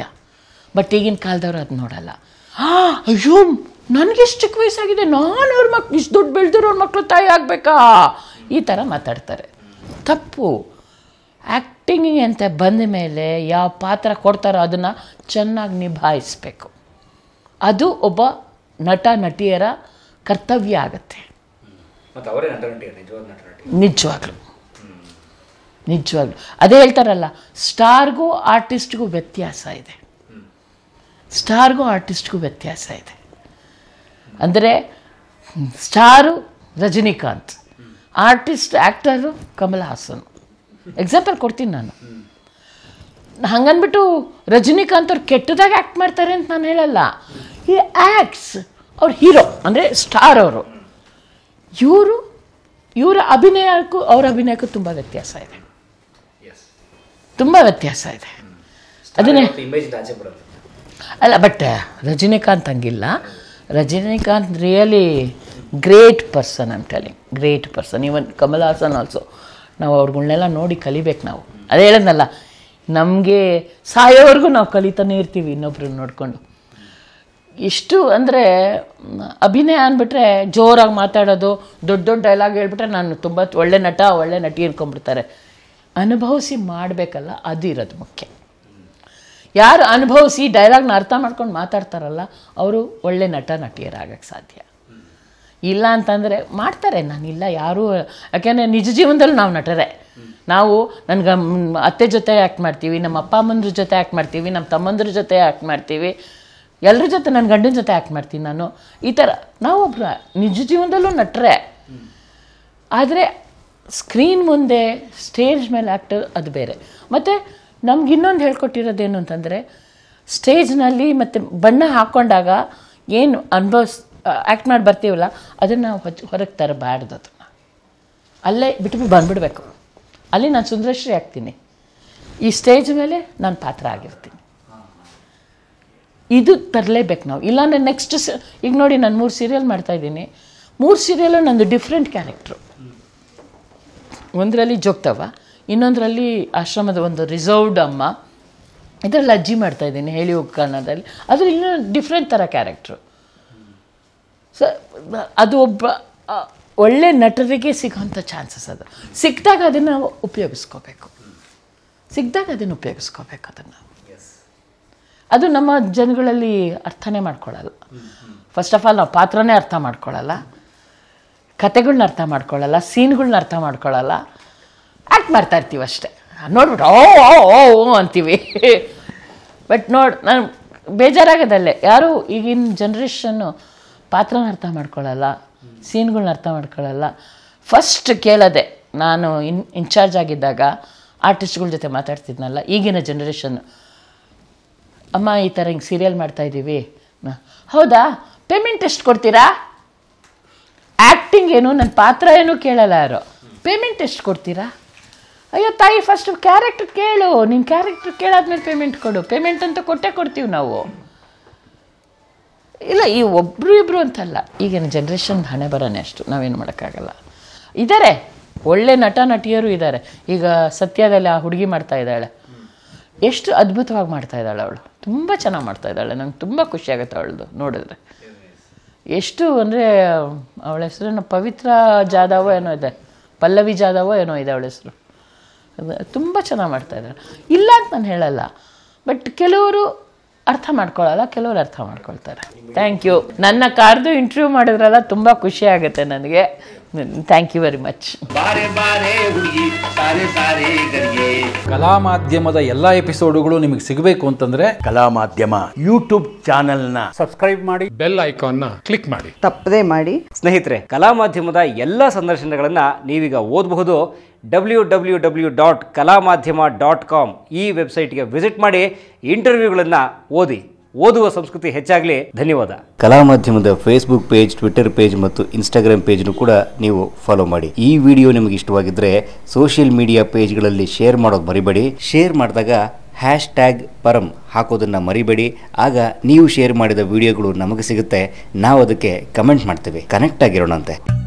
ಬಟ್ ಈಗಿನ ಕಾಲದವ್ರು ಅದು ನೋಡಲ್ಲ. ಅಯ್ಯೋ ನನಗಿಷ್ಟು ಚಿಕ್ಕ ವಯಸ್ಸಾಗಿದೆ, ನಾನು ಅವ್ರ ಮಕ್ಳು ಇಷ್ಟು ದುಡ್ಡು ಬೆಳೆದಿರೋರ ಮಕ್ಕಳು ತಾಯಿ ಆಗಬೇಕಾ, ಈ ಥರ ಮಾತಾಡ್ತಾರೆ. ತಪ್ಪು. ಆ್ಯಕ್ಟಿಂಗಿಗೆ ಅಂತ ಬಂದ ಮೇಲೆ ಯಾವ ಪಾತ್ರ ಕೊಡ್ತಾರೋ ಅದನ್ನು ಚೆನ್ನಾಗಿ ನಿಭಾಯಿಸಬೇಕು. ಅದು ಒಬ್ಬ ನಟ ನಟಿಯರ ಕರ್ತವ್ಯ ಆಗುತ್ತೆ. ನಿಜವಾಗ್ಲೂ ನಿಜವಾಗ್ಲೂ ಅದೇ ಹೇಳ್ತಾರಲ್ಲ, ಸ್ಟಾರ್ಗೂ ಆರ್ಟಿಸ್ಟ್ಗೂ ವ್ಯತ್ಯಾಸ ಇದೆ, ಸ್ಟಾರ್ಗೂ ಆರ್ಟಿಸ್ಟ್ಗೂ ವ್ಯತ್ಯಾಸ ಇದೆ ಅಂದರೆ star Rajinikanth, artist actor Kamal Haasan. Example ಕೊಡ್ತೀನಿ ನಾನು. ಹಂಗನ್ಬಿಟ್ಟು ರಜನಿಕಾಂತ್ ಅವ್ರು ಕೆಟ್ಟದಾಗಿ ಆ್ಯಕ್ಟ್ ಮಾಡ್ತಾರೆ ಅಂತ ನಾನು ಹೇಳಲ್ಲ. ಈ ಆ್ಯಕ್ಟ್ಸ್ ಅವ್ರ ಹೀರೋ ಅಂದರೆ ಸ್ಟಾರ್ ಅವರು, ಇವರು ಇವರ ಅಭಿನಯಕ್ಕೂ ಅವ್ರ ಅಭಿನಯಕ್ಕೂ ತುಂಬ ವ್ಯತ್ಯಾಸ ಇದೆ, ತುಂಬ ವ್ಯತ್ಯಾಸ ಇದೆ. ಅದನ್ನೇ ಅಲ್ಲ, ಬಟ್ ರಜನಿಕಾಂತ್ ಹಂಗಿಲ್ಲ. Rajinikanth really great person, I am telling, great person. Even Kamal Haasan also, ನಾವು ಅವ್ರಗಳನ್ನೆಲ್ಲ ನೋಡಿ ಕಲಿಬೇಕು ನಾವು. ಅದೇ ಹೇಳೋದಲ್ಲ, ನಮಗೆ ಸಾಯೋವರೆಗೂ ನಾವು ಕಲಿತಾನೇ ಇರ್ತೀವಿ ಇನ್ನೊಬ್ರನ್ನ ನೋಡಿಕೊಂಡು. ಎಷ್ಟು ಅಂದರೆ ಅಭಿನಯ ಅಂದ್ಬಿಟ್ರೆ ಜೋರಾಗಿ ಮಾತಾಡೋದು, ದೊಡ್ಡ ದೊಡ್ಡ ಡೈಲಾಗ್ ಹೇಳ್ಬಿಟ್ರೆ ನಾನು ತುಂಬ ಒಳ್ಳೆ ನಟ ಒಳ್ಳೆ ನಟಿ ಇರ್ಕೊಂಡ್ಬಿಡ್ತಾರೆ. ಅನುಭವಿಸಿ ಮಾಡಬೇಕಲ್ಲ, ಅದು ಇರೋದು ಮುಖ್ಯ. ಯಾರು ಅನುಭವಿಸಿ ಡೈಲಾಗ್ನ ಅರ್ಥ ಮಾಡ್ಕೊಂಡು ಮಾತಾಡ್ತಾರಲ್ಲ ಅವರು ಒಳ್ಳೆ ನಟ ನಟಿಯರಾಗಕ್ಕೆ ಸಾಧ್ಯ. ಇಲ್ಲ ಅಂತಂದರೆ ಮಾಡ್ತಾರೆ, ನಾನಿಲ್ಲ ಯಾರೂ, ಯಾಕೆಂದರೆ ನಿಜ ಜೀವನದಲ್ಲಿ ನಾವು ನಟರೇ. ನಾವು ನನ್ಗೆ ಅತ್ತೆ ಜೊತೆ ಆ್ಯಕ್ಟ್ ಮಾಡ್ತೀವಿ, ನಮ್ಮ ಅಪ್ಪ ಅಮ್ಮಂದ್ರ ಜೊತೆ ಆ್ಯಕ್ಟ್ ಮಾಡ್ತೀವಿ, ನಮ್ಮ ತಮ್ಮಂದ್ರ ಜೊತೆ ಆ್ಯಕ್ಟ್ ಮಾಡ್ತೀವಿ, ಎಲ್ಲರ ಜೊತೆ, ನನ್ನ ಗಂಡನ ಜೊತೆ ಆ್ಯಕ್ಟ್ ಮಾಡ್ತೀನಿ ನಾನು. ಈ ಥರ ನಾವೊಬ್ಬರು ನಿಜ ಜೀವನದಲ್ಲೂ ನಟರೇ. ಆದರೆ ಸ್ಕ್ರೀನ್ ಮುಂದೆ ಸ್ಟೇಜ್ ಮೇಲೆ ಆ್ಯಕ್ಟರ್ ಅದು ಬೇರೆ. ಮತ್ತು ನಮ್ಗೆ ಇನ್ನೊಂದು ಹೇಳ್ಕೊಟ್ಟಿರೋದೇನು ಅಂತಂದರೆ, ಸ್ಟೇಜ್ನಲ್ಲಿ ಮತ್ತು ಬಣ್ಣ ಹಾಕ್ಕೊಂಡಾಗ ಏನು ಅನುಭವಿಸ್ ಆ್ಯಕ್ಟ್ ಮಾಡಿ ಬರ್ತೀವಲ್ಲ ಅದನ್ನು ಹೊಚ್ಚ ಹೊರಗೆ ತರಬಾರ್ದು. ಅದನ್ನು ಅಲ್ಲೇ ಬಿಟ್ಟು ಬಂದುಬಿಡ್ಬೇಕು. ಅಲ್ಲಿ ನಾನು ಸುಂದರಶ್ರೀ ಆಗ್ತೀನಿ, ಈ ಸ್ಟೇಜ್ ಮೇಲೆ ನಾನು ಪಾತ್ರ ಆಗಿರ್ತೀನಿ, ಇದು ತರಲೇಬೇಕು ನಾವು. ಇಲ್ಲಾಂದರೆ ನೆಕ್ಸ್ಟ್ ಸ ಈಗ ನೋಡಿ, ನಾನು ಮೂರು ಸೀರಿಯಲ್ ಮಾಡ್ತಾಯಿದ್ದೀನಿ. ಮೂರು ಸೀರಿಯಲ್ಲು ನಂದು ಡಿಫ್ರೆಂಟ್ ಕ್ಯಾರೆಕ್ಟ್ರು. ಒಂದರಲ್ಲಿ ಜೋಗ್ತವ, ಇನ್ನೊಂದರಲ್ಲಿ ಆಶ್ರಮದ ಒಂದು ರಿಸರ್ವ್ಡ್ ಅಮ್ಮ, ಇದರಲ್ಲಿ ಅಜ್ಜಿ ಮಾಡ್ತಾಯಿದ್ದೀನಿ ಹೇಳಿ ಉಕ್ಕರಣದಲ್ಲಿ. ಅದರಲ್ಲಿ ಇನ್ನೊಂದು ಡಿಫ್ರೆಂಟ್ ಥರ ಕ್ಯಾರೆಕ್ಟ್ರು. ಸೊ ಅದು ಒಬ್ಬ ಒಳ್ಳೆ ನಟರಿಗೆ ಸಿಗೋಂಥ ಚಾನ್ಸಸ್. ಅದು ಸಿಕ್ಕಿದಾಗ ಅದನ್ನು ನಾವು ಉಪಯೋಗಿಸ್ಕೋಬೇಕು, ಸಿಕ್ಕಿದಾಗ ಅದನ್ನು ಉಪಯೋಗಿಸ್ಕೋಬೇಕು. ಅದನ್ನು ಅದು ನಮ್ಮ ಜನಗಳಲ್ಲಿ ಅರ್ಥನೇ ಮಾಡ್ಕೊಳ್ಳಲ್ಲ. ಫಸ್ಟ್ ಆಫ್ ಆಲ್ ನಾವು ಪಾತ್ರನೇ ಅರ್ಥ ಮಾಡ್ಕೊಳ್ಳಲ್ಲ, ಕತೆಗಳ್ನ ಅರ್ಥ ಮಾಡ್ಕೊಳ್ಳಲ್ಲ, ಸೀನ್ಗಳನ್ನ ಅರ್ಥ ಮಾಡ್ಕೊಳ್ಳಲ್ಲ. ಆ್ಯಕ್ಟ್ ಮಾಡ್ತಾಯಿರ್ತೀವಿ ಅಷ್ಟೇ, ನೋಡ್ಬಿಟ್ಟು ಓ ಓ ಓ ಓ ಅಂತೀವಿ. ಬಟ್ ನೋಡಿ, ನಾನು ಬೇಜಾರಾಗೋದಲ್ಲೇ, ಯಾರೂ ಈಗಿನ ಜನ್ರೇಷನ್ನು ಪಾತ್ರನ ಅರ್ಥ ಮಾಡ್ಕೊಳ್ಳಲ್ಲ, ಸೀನ್ಗಳನ್ನ ಅರ್ಥ ಮಾಡ್ಕೊಳ್ಳಲ್ಲ. ಫಸ್ಟ್ ಕೇಳದೆ, ನಾನು ಇನ್ ಇನ್ಚಾರ್ಜ್ ಆಗಿದ್ದಾಗ ಆರ್ಟಿಸ್ಟ್ಗಳ ಜೊತೆ ಮಾತಾಡ್ತಿದ್ನಲ್ಲ ಈಗಿನ ಜನ್ರೇಷನ್ನು, ಅಮ್ಮ ಈ ಥರ ಹಿಂಗೆ ಸೀರಿಯಲ್ ಮಾಡ್ತಾಯಿದ್ದೀವಿ, ಹೌದಾ ಪೇಮೆಂಟ್ ಎಷ್ಟು ಕೊಡ್ತೀರಾ? ಆ್ಯಕ್ಟಿಂಗ್ ಏನು, ನನ್ನ ಪಾತ್ರ ಏನೂ ಕೇಳಲ್ಲ ಯಾರು, ಪೇಮೆಂಟ್ ಎಷ್ಟು ಕೊಡ್ತೀರಾ? ಅಯ್ಯೋ ತಾಯಿ, ಫಸ್ಟ್ ಕ್ಯಾರೆಕ್ಟ್ರ್ ಕೇಳು, ನಿನ್ನ ಕ್ಯಾರೆಕ್ಟ್ರ್ ಕೇಳಾದ್ಮೇಲೆ ಪೇಮೆಂಟ್ ಕೊಡು, ಪೇಮೆಂಟ್ ಅಂತ ಕೊಟ್ಟೇ ಕೊಡ್ತೀವಿ ನಾವು. ಇಲ್ಲ, ಈ ಒಬ್ಬರು ಇಬ್ಬರು ಅಂತಲ್ಲ, ಈಗಿನ ಜನ್ರೇಷನ್ ಹಣೆ ಬರೋನೇ ಅಷ್ಟು, ನಾವೇನು ಮಾಡೋಕ್ಕಾಗಲ್ಲ. ಇದ್ದಾರೆ ಒಳ್ಳೆ ನಟ ನಟಿಯರು ಇದ್ದಾರೆ. ಈಗ ಸತ್ಯದಲ್ಲಿ ಆ ಹುಡುಗಿ ಮಾಡ್ತಾ ಇದ್ದಾಳೆ, ಎಷ್ಟು ಅದ್ಭುತವಾಗಿ ಮಾಡ್ತಾ ಇದ್ದಾಳೆ ಅವಳು, ತುಂಬ ಚೆನ್ನಾಗಿ ಮಾಡ್ತಾ ಇದ್ದಾಳೆ. ನಂಗೆ ತುಂಬ ಖುಷಿಯಾಗುತ್ತೆ ಅವಳದು ನೋಡಿದ್ರೆ. ಎಷ್ಟು ಅಂದರೆ ಅವಳ ಹೆಸರು ಪವಿತ್ರ ಜಾಧವ ಏನೋ ಇದೆ, ಪಲ್ಲವಿ ಜಾಧವ ಏನೋ ಇದೆ ಅವಳ ಹೆಸರು. ತುಂಬ ಚೆನ್ನಾಗಿ ಮಾಡ್ತಾ ಇದ್ದಾಳೆ, ಇಲ್ಲ ಅಂತ ನಾನು ಹೇಳಲ್ಲ. ಬಟ್ ಕೆಲವರು ಅರ್ಥ ಮಾಡ್ಕೊಳ್ಳಲ್ಲ, ಕೆಲವರು ಅರ್ಥ ಮಾಡ್ಕೊಳ್ತಾರೆ. Thank you. ನನ್ನ ಕಾರ್ದು ಇಂಟರ್ವ್ಯೂ ಮಾಡಿದ್ರಲ್ಲ, ತುಂಬ ಖುಷಿ ಆಗುತ್ತೆ ನನಗೆ. Thank you very much. ಕಲಾ ಮಾಧ್ಯಮದ ಎಲ್ಲ ಎಪಿಸೋಡುಗಳು ನಿಮಗೆ ಸಿಗಬೇಕು ಅಂತಂದ್ರೆ ಕಲಾ ಮಾಧ್ಯಮ ಯೂಟ್ಯೂಬ್ ಚಾನೆಲ್ನ ಸಬ್ಸ್ಕ್ರೈಬ್ ಮಾಡಿ, ಬೆಲ್ ಐಕಾನ್ನ ಕ್ಲಿಕ್ ಮಾಡಿ, ತಪ್ಪದೇ ಮಾಡಿ. ಸ್ನೇಹಿತರೆ, ಕಲಾ ಮಾಧ್ಯಮದ ಎಲ್ಲ ಸಂದರ್ಶನಗಳನ್ನು ನೀವೀಗ ಓದಬಹುದು. ಡಬ್ಲ್ಯೂ ಡಬ್ಲ್ಯೂ ಡಬ್ಲ್ಯೂ ಡಾಟ್ ಕಲಾ ಮಾಧ್ಯಮ ಡಾಟ್ ಕಾಮ್ ಈ ವೆಬ್ಸೈಟ್ಗೆ ವಿಸಿಟ್ ಮಾಡಿ, ಇಂಟರ್ವ್ಯೂಗಳನ್ನು ಓದಿ. ಓದುವ ಸಂಸ್ಕೃತಿ ಹೆಚ್ಚಾಗಲಿ. ಧನ್ಯವಾದ. ಕಲಾ ಮಾಧ್ಯಮದ ಫೇಸ್ಬುಕ್ ಪೇಜ್, ಟ್ವಿಟರ್ ಪೇಜ್ ಮತ್ತು ಇನ್ಸ್ಟಾಗ್ರಾಮ್ ಪೇಜ್ನು ಕೂಡ ನೀವು ಫಾಲೋ ಮಾಡಿ. ಈ ವಿಡಿಯೋ ನಿಮಗೆ ಇಷ್ಟವಾಗಿದ್ದರೆ ಸೋಷಿಯಲ್ ಮೀಡಿಯಾ ಪೇಜ್ಗಳಲ್ಲಿ ಶೇರ್ ಮಾಡೋದು ಮರಿಬೇಡಿ. ಶೇರ್ ಮಾಡಿದಾಗ ಹ್ಯಾಶ್ ಟ್ಯಾಗ್ ಪರಂ ಹಾಕೋದನ್ನು ಮರಿಬೇಡಿ. ಆಗ ನೀವು ಶೇರ್ ಮಾಡಿದ ವಿಡಿಯೋಗಳು ನಮಗೆ ಸಿಗುತ್ತೆ, ನಾವು ಅದಕ್ಕೆ ಕಮೆಂಟ್ ಮಾಡ್ತೇವೆ. ಕನೆಕ್ಟ್ ಆಗಿರೋಣಂತೆ.